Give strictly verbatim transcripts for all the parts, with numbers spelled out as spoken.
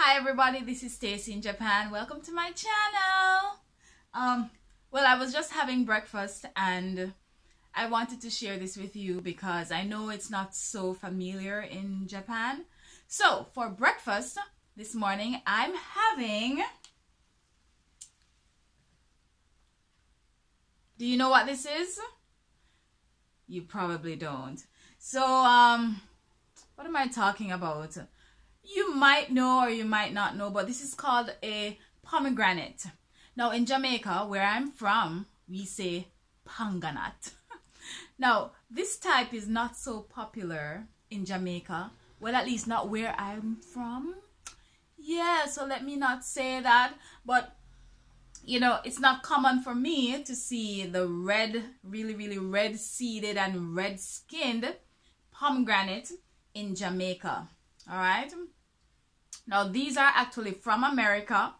Hi everybody, this is Stacy in Japan. Welcome to my channel. Um, well, I was just having breakfast and I wanted to share this with you because I know it's not so familiar in Japan. So for breakfast this morning, I'm having... Do you know what this is? You probably don't. So, um, what am I talking about? You might know or you might not know, but this is called a pomegranate. Now in Jamaica, where I'm from, we say panganat. Now this type is not so popular in Jamaica, well, at least not where I'm from. Yeah, so let me not say that, but you know, it's not common for me to see the red, really really red seeded and red skinned pomegranate in Jamaica. All right. Now, these are actually from America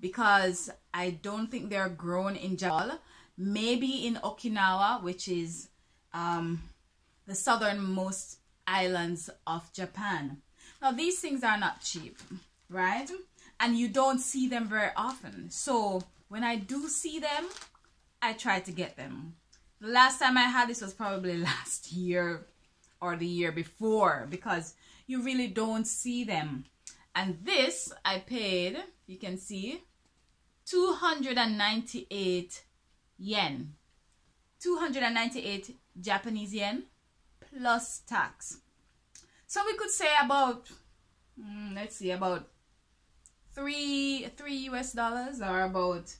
because I don't think they're grown in Japan. Maybe in Okinawa, which is um, the southernmost islands of Japan. Now, these things are not cheap, right? And you don't see them very often. So when I do see them, I try to get them. The last time I had this was probably last year or the year before because you really don't see them. And this I paid, you can see, two hundred ninety-eight yen, two hundred ninety-eight Japanese yen plus tax. So we could say about, mm, let's see, about three three U S dollars, or about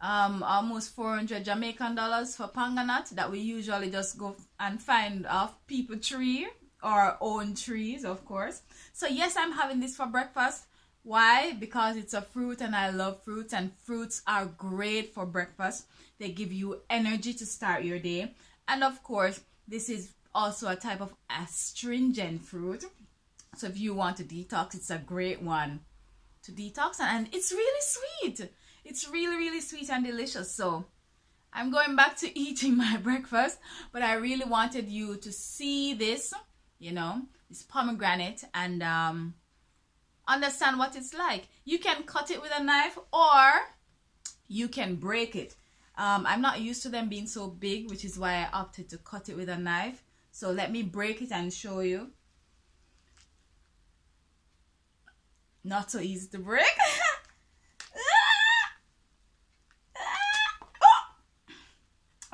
um almost four hundred Jamaican dollars for panganut that we usually just go and find off people tree. Our own trees, of course. So yes, I'm having this for breakfast. Why? Because it's a fruit and I love fruits, and fruits are great for breakfast. They give you energy to start your day. And of course, this is also a type of astringent fruit, so if you want to detox, it's a great one to detox. And it's really sweet. It's really really sweet and delicious. So I'm going back to eating my breakfast, but I really wanted you to see this, you know, this pomegranate, and um, understand what it's like. You can cut it with a knife or you can break it. Um, I'm not used to them being so big, which is why I opted to cut it with a knife. So let me break it and show you. Not so easy to break.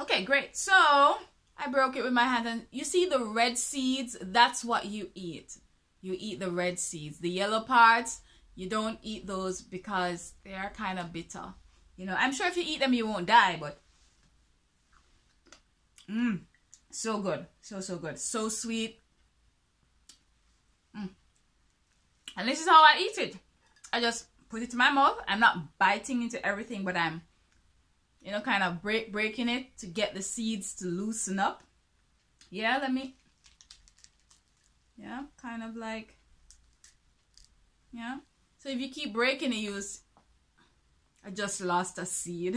Okay, great. So I broke it with my hand, and you see the red seeds, that's what you eat. You eat the red seeds. The yellow parts, you don't eat those because they are kind of bitter. You know, I'm sure if you eat them, you won't die, but... Mmm, so good. So, so good. So sweet. Mm. And this is how I eat it. I just put it to my mouth. I'm not biting into everything, but I'm... you know, kind of break breaking it to get the seeds to loosen up. Yeah, let me, yeah, kind of like, yeah. So if you keep breaking it, you... I just lost a seed.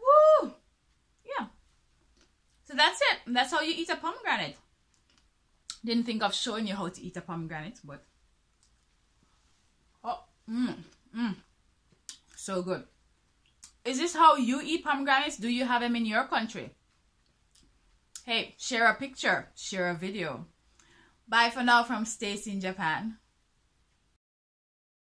Woo! Yeah. So that's it. That's how you eat a pomegranate. Didn't think of showing you how to eat a pomegranate, but... Oh, mmm, mmm. So good. Is this how you eat pomegranates? Do you have them in your country? Hey, share a picture, share a video. Bye for now from Stacy in Japan.